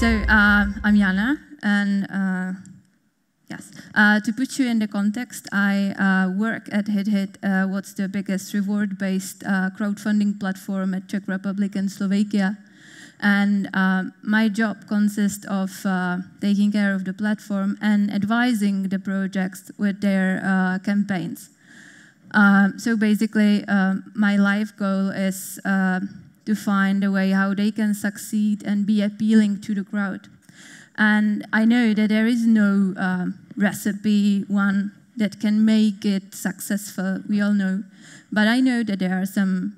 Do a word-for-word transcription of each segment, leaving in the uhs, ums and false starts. So uh, I'm Jana, and uh, yes, uh, to put you in the context, I uh, work at HitHit, uh, what's the biggest reward-based uh, crowdfunding platform at Czech Republic and Slovakia. And uh, my job consists of uh, taking care of the platform and advising the projects with their uh, campaigns. Uh, so basically, uh, my life goal is uh, to find a way how they can succeed and be appealing to the crowd. And I know that there is no uh, recipe, one that can make it successful, we all know. But I know that there are some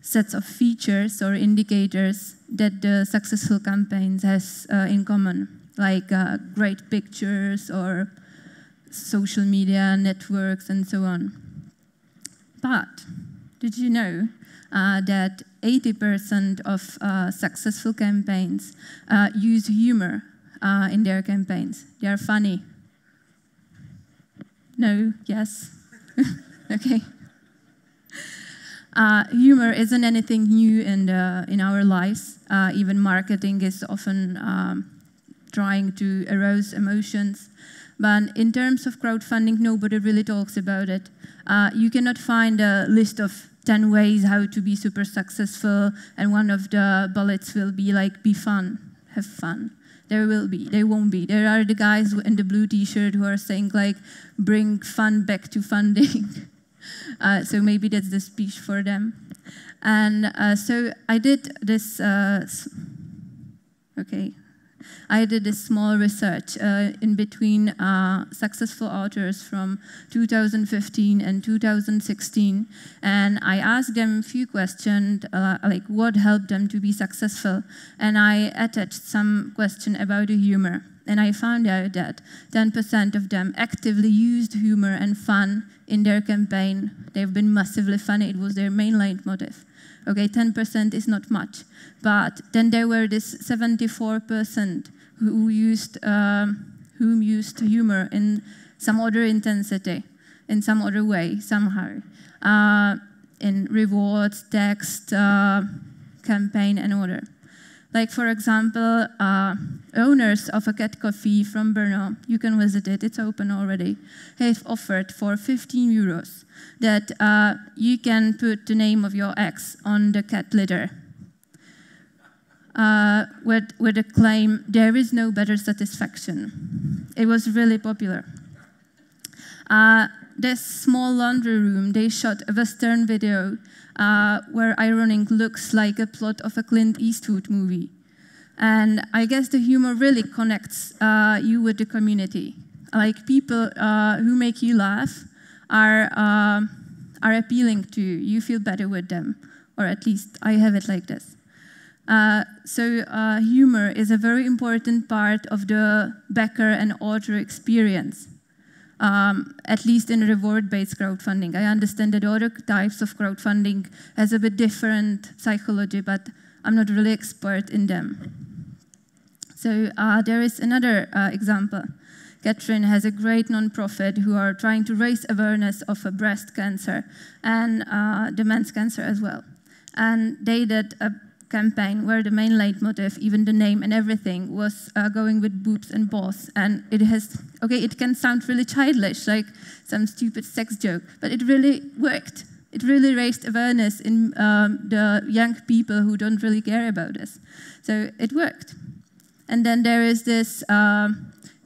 sets of features or indicators that the successful campaigns has uh, in common, like uh, great pictures or social media networks and so on. But did you know uh, that eighty percent of uh, successful campaigns uh, use humor uh, in their campaigns? They are funny. No? Yes? Okay. Uh, humor isn't anything new in the, in our lives. Uh, even marketing is often um, trying to arouse emotions. But in terms of crowdfunding, nobody really talks about it. Uh, you cannot find a list of ten ways how to be super successful, and one of the bullets will be like, be fun, have fun. There will be, there won't be. There are the guys in the blue t-shirt who are saying like, bring fun back to funding. Uh, so maybe that's the speech for them. And uh, so I did this, uh, okay, I did this small research uh, in between uh, successful authors from two thousand fifteen and two thousand sixteen. And I asked them a few questions, uh, like what helped them to be successful. And I attached some question about the humor. And I found out that ten percent of them actively used humor and fun in their campaign. They've been massively funny. It was their main leitmotif. Okay, ten percent is not much. But then there were this seventy-four percent who used, um, whom used humor in some other intensity, in some other way, somehow. Uh, in rewards, text, uh, campaign, and order. Like, for example, uh, owners of a cat cafe from Brno, you can visit it, it's open already, have offered for fifteen euros that uh, you can put the name of your ex on the cat litter uh, with, with a claim, there is no better satisfaction. It was really popular. Uh, this small laundry room, they shot a Western video Uh, where ironing looks like a plot of a Clint Eastwood movie. And I guess the humor really connects uh, you with the community. Like people uh, who make you laugh are, uh, are appealing to you. You feel better with them, or at least I have it like this. Uh, so uh, humor is a very important part of the backer and author experience. Um, at least in reward-based crowdfunding. I understand that other types of crowdfunding has a bit different psychology, but I'm not really expert in them. So uh, there is another uh, example. Katrin has a great nonprofit who are trying to raise awareness of a breast cancer and uh, the men's cancer as well. And they did a campaign where the main leitmotif, even the name and everything, was uh, going with boobs and balls. And it has, okay, it can sound really childish, like some stupid sex joke, but it really worked. It really raised awareness in um, the young people who don't really care about this. So it worked. And then there is this uh,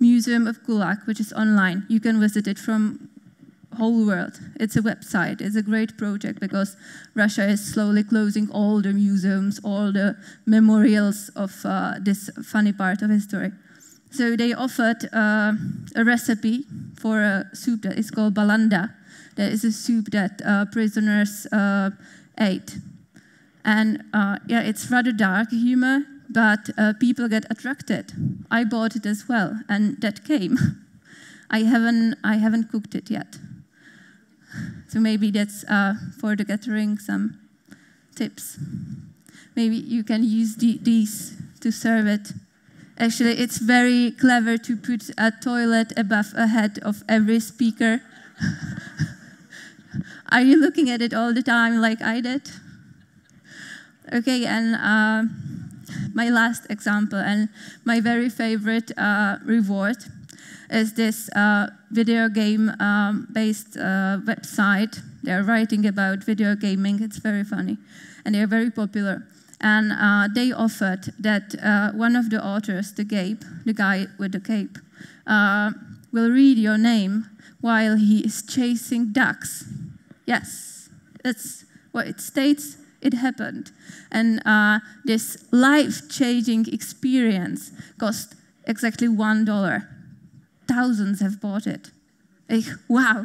Museum of Kulak, which is online. You can visit it from whole world. It's a website. It's a great project because Russia is slowly closing all the museums, all the memorials of uh, this funny part of history. So they offered uh, a recipe for a soup that is called Balanda. That is a soup that uh, prisoners uh, ate. And uh, yeah, it's rather dark humor, but uh, people get attracted. I bought it as well, and that came. I haven't, I haven't cooked it yet. So maybe that's uh, for the gathering some tips. Maybe you can use the, these to serve it. Actually, it's very clever to put a toilet above a head of every speaker. Are you looking at it all the time like I did? Okay, and uh, my last example and my very favorite uh, reward is this uh, video game um, based uh, website. They're writing about video gaming, it's very funny, and they're very popular. And uh, they offered that uh, one of the authors, the Gabe, the guy with the cape, uh, will read your name while he is chasing ducks. Yes, that's what it states, it happened. And uh, this life-changing experience cost exactly one dollar. Thousands have bought it. Like, wow.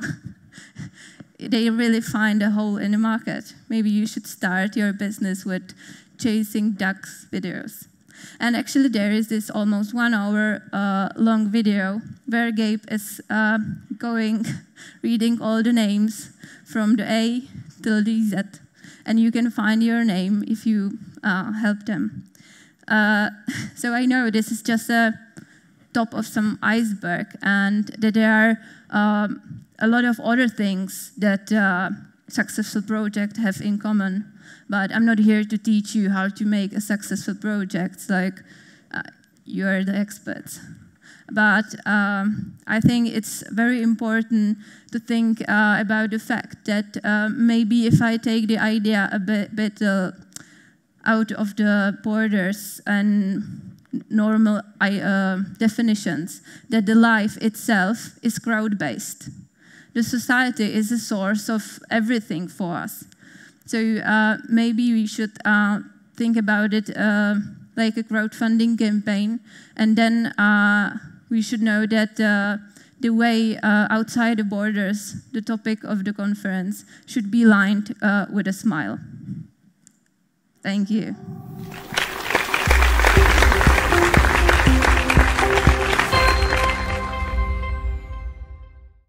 They really find a hole in the market. Maybe you should start your business with chasing ducks videos. And actually there is this almost one hour uh, long video where Gabe is uh, going, reading all the names from the A till the Z. And you can find your name if you uh, help them. Uh, so I know this is just a top of some iceberg, and that there are um, a lot of other things that uh, successful projects have in common. But I'm not here to teach you how to make a successful project, like uh, you're the experts. But um, I think it's very important to think uh, about the fact that uh, maybe if I take the idea a bit, bit uh, out of the borders and normal uh, definitions, that the life itself is crowd-based. The society is a source of everything for us. So uh, maybe we should uh, think about it uh, like a crowdfunding campaign, and then uh, we should know that uh, the way uh, outside the borders, the topic of the conference, should be lined uh, with a smile. Thank you.